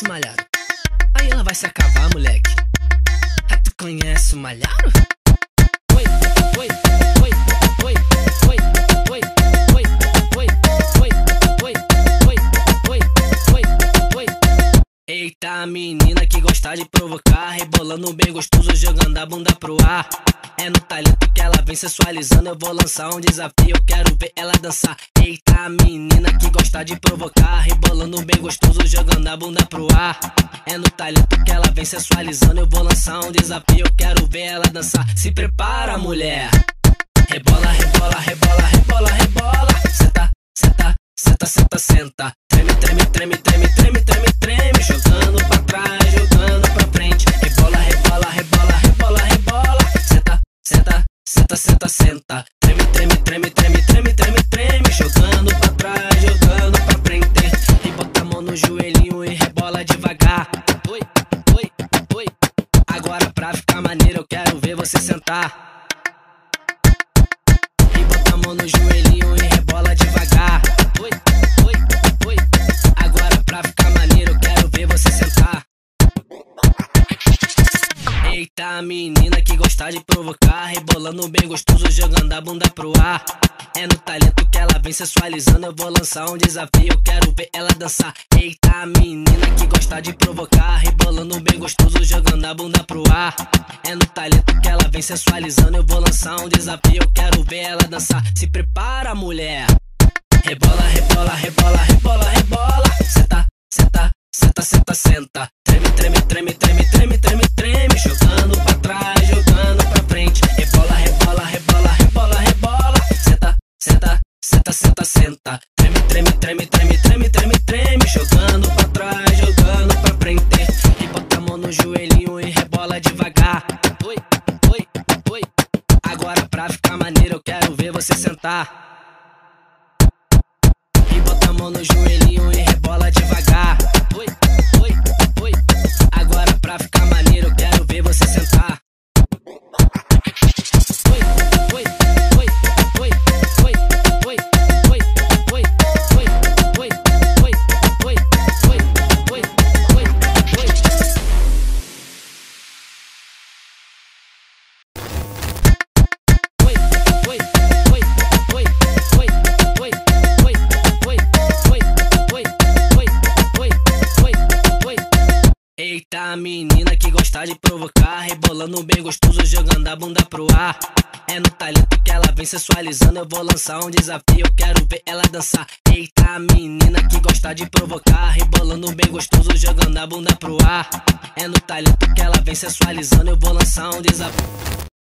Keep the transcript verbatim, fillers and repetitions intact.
conhece malhado. Aí ela vai se acabar, moleque. Ah, tu conhece o malhado? Oi, oi, oi, oi, oi, oi, oi, oi, oi, oi, oi, oi, oi, oi. Eita, menina que gosta de provocar, rebolando bem gostoso, jogando a bunda pro ar. É no talento que ela vem sensualizando. Eu vou lançar um desafio, eu quero ver ela dançar. Eita, menina que gosta de provocar, rebolando bem gostoso, jogando a bunda pro ar. É no talento que ela vem sensualizando. Eu vou lançar um desafio, eu quero ver ela dançar. Se prepara, mulher. Rebola, rebola, rebola, rebola, rebola. Senta, senta, senta, senta, senta. Treme, treme, treme, treme, treme, treme, treme. Jogando pra trás, jogando pra frente. Rebola, rebola, rebola, rebola, rebola. Senta, senta, senta, senta. Treme, treme, treme, treme, treme, treme, treme. Jogando pra trás, jogando pra frente. E bota a mão no joelhinho e rebola devagar. Oi, oi, oi. Agora pra ficar maneiro eu quero ver você sentar. E bota a mão no joelhinho e rebola devagar. Oi, oi, oi. Agora pra ficar maneiro eu quero ver você sentar. Eita, menina que gosta de provocar, rebolando bem gostoso, jogando a bunda pro ar. É no talento que ela vem sensualizando. Eu vou lançar um desafio, eu quero ver ela dançar. Eita, menina que gosta de provocar, rebolando bem gostoso, jogando a bunda pro ar. É no talento que ela vem sensualizando. Eu vou lançar um desafio, eu quero ver ela dançar. Se prepara, mulher. Rebola, rebola, rebola, rebola, rebola. Senta, senta, senta, senta, senta. Treme, treme, treme, treme, treme, treme, treme. Jogando pra trás, jogando pra frente. Rebola, rebola, rebola, rebola, rebola. Senta, senta, senta, senta, senta. Treme, treme, treme, treme, treme, treme, treme. Jogando pra trás, jogando pra frente. E bota a mão no joelhinho e rebola devagar. Oi, oi, oi. Agora pra ficar maneiro eu quero ver você sentar. E bota a mão no joelhinho e rebola devagar. Oi, oi, oi. Agora pra ficar maneiro eu quero ver você sentar. Oi, oi, oi, oi, oi, oi, oi, oi, oi, oi, oi, oi, oi, oi, oi, oi, oi. Eita, menina que gosta de provocar, rebolando bem gostoso, jogando a bunda pro ar. É no talento que ela vem sensualizando. Eu vou lançar um desafio, eu quero ver ela dançar. Eita, menina que gosta de provocar, rebolando bem gostoso, jogando a bunda pro ar. É no talento que ela vem sensualizando. Eu vou lançar um desafio.